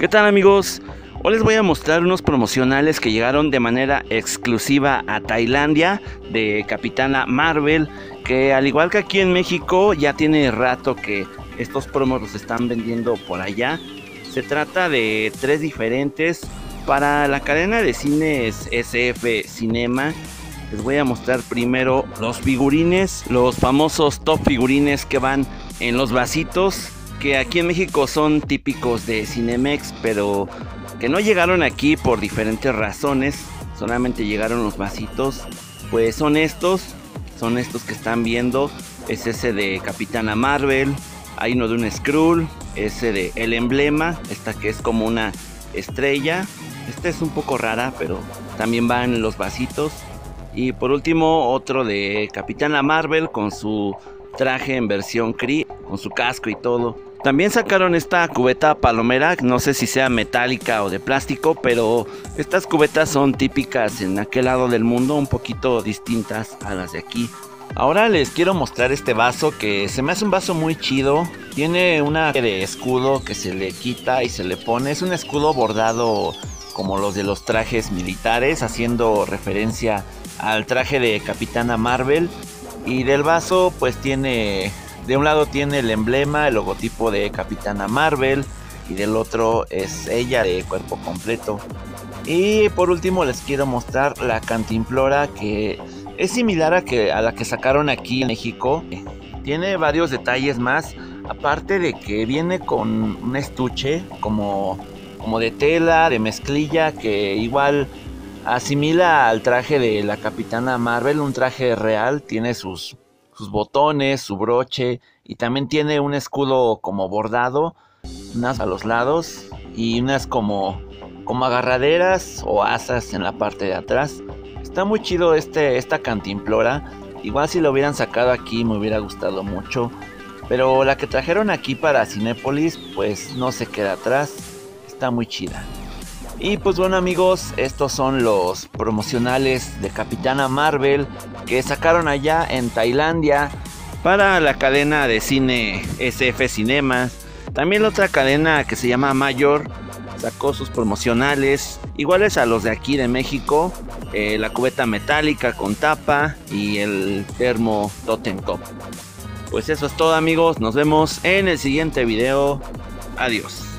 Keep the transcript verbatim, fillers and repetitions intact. ¿Qué tal, amigos? Hoy les voy a mostrar unos promocionales que llegaron de manera exclusiva a Tailandia de Capitana Marvel, que al igual que aquí en México ya tiene rato que estos promos los están vendiendo por allá. Se trata de tres diferentes para la cadena de cines S F Cinema. Les voy a mostrar primero los figurines, los famosos top figurines que van en los vasitos, que aquí en México son típicos de Cinemex, pero que no llegaron aquí por diferentes razones, solamente llegaron los vasitos. Pues son estos, son estos que están viendo, es ese de Capitana Marvel, hay uno de un Skrull, ese de el emblema, esta que es como una estrella, esta es un poco rara, pero también van en los vasitos. Y por último otro de Capitana Marvel con su traje en versión Cree, con su casco y todo. También sacaron esta cubeta palomera, no sé si sea metálica o de plástico, pero estas cubetas son típicas en aquel lado del mundo, un poquito distintas a las de aquí. Ahora les quiero mostrar este vaso que se me hace un vaso muy chido. Tiene una de escudo que se le quita y se le pone, es un escudo bordado como los de los trajes militares, haciendo referencia al traje de Capitana Marvel. Y del vaso pues tiene, de un lado tiene el emblema, el logotipo de Capitana Marvel, y del otro es ella de cuerpo completo. Y por último les quiero mostrar la cantimplora, que es similar a, que, a la que sacaron aquí en México. Tiene varios detalles más, aparte de que viene con un estuche como... como de tela, de mezclilla, que igual asimila al traje de la Capitana Marvel, un traje real, tiene sus, sus botones, su broche, y también tiene un escudo como bordado, unas a los lados y unas como, como agarraderas o asas en la parte de atrás. Está muy chido este, esta cantimplora, igual si lo hubieran sacado aquí me hubiera gustado mucho, pero la que trajeron aquí para Cinépolis pues no se queda atrás. Está muy chida. Y pues bueno, amigos, estos son los promocionales de Capitana Marvel que sacaron allá en Tailandia para la cadena de cine S F Cinemas. También la otra cadena que se llama Mayor sacó sus promocionales iguales a los de aquí de México, eh, la cubeta metálica con tapa y el termo Totem Top. Pues eso es todo, amigos, nos vemos en el siguiente video. Adiós.